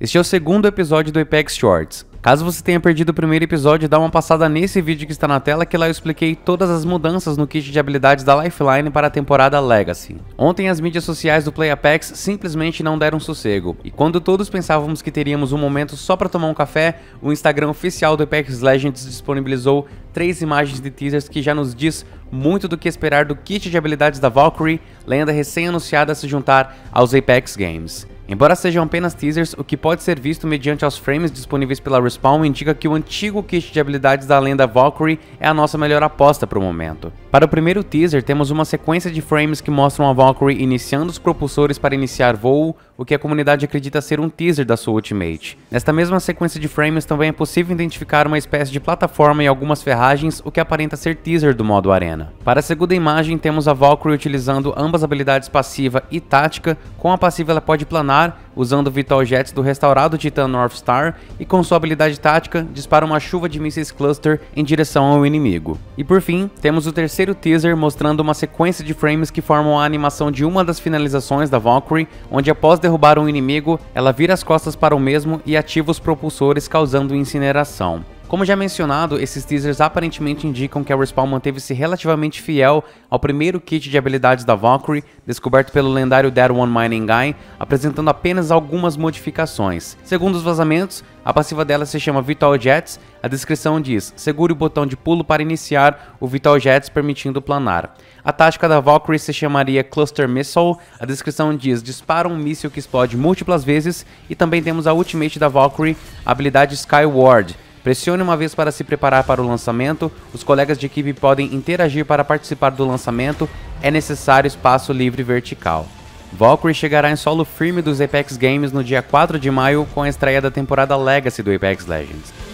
Este é o segundo episódio do Apex Shorts. Caso você tenha perdido o primeiro episódio, dá uma passada nesse vídeo que está na tela, que lá eu expliquei todas as mudanças no kit de habilidades da Lifeline para a temporada Legacy. Ontem as mídias sociais do Play Apex simplesmente não deram sossego, e quando todos pensávamos que teríamos um momento só para tomar um café, o Instagram oficial do Apex Legends disponibilizou 3 imagens de teasers que já nos diz muito do que esperar do kit de habilidades da Valkyrie, lenda recém-anunciada a se juntar aos Apex Games. Embora sejam apenas teasers, o que pode ser visto mediante os frames disponíveis pela Respawn indica que o antigo kit de habilidades da lenda Valkyrie é a nossa melhor aposta para o momento. Para o primeiro teaser, temos uma sequência de frames que mostram a Valkyrie iniciando os propulsores para iniciar voo, o que a comunidade acredita ser um teaser da sua ultimate. Nesta mesma sequência de frames também é possível identificar uma espécie de plataforma e algumas ferragens, o que aparenta ser teaser do modo arena. Para a segunda imagem, temos a Valkyrie utilizando ambas habilidades passiva e tática. Com a passiva ela pode planar usando o Vital Jets do restaurado Titan North Star e com sua habilidade tática dispara uma chuva de mísseis Cluster em direção ao inimigo. E por fim, temos o terceiro teaser mostrando uma sequência de frames que formam a animação de uma das finalizações da Valkyrie, onde após derrubar um inimigo, ela vira as costas para o mesmo e ativa os propulsores causando incineração. Como já mencionado, esses teasers aparentemente indicam que a Respawn manteve-se relativamente fiel ao primeiro kit de habilidades da Valkyrie, descoberto pelo lendário Dead One Mining Guy, apresentando apenas algumas modificações. Segundo os vazamentos, a passiva dela se chama Vital Jets, a descrição diz, segure o botão de pulo para iniciar o Vital Jets permitindo planar. A tática da Valkyrie se chamaria Cluster Missile, a descrição diz, dispara um míssil que explode múltiplas vezes, e também temos a ultimate da Valkyrie, a habilidade Skyward. Pressione uma vez para se preparar para o lançamento, os colegas de equipe podem interagir para participar do lançamento, é necessário espaço livre vertical. Valkyrie chegará em solo firme dos Apex Games no dia 4 de maio com a estreia da temporada Legacy do Apex Legends.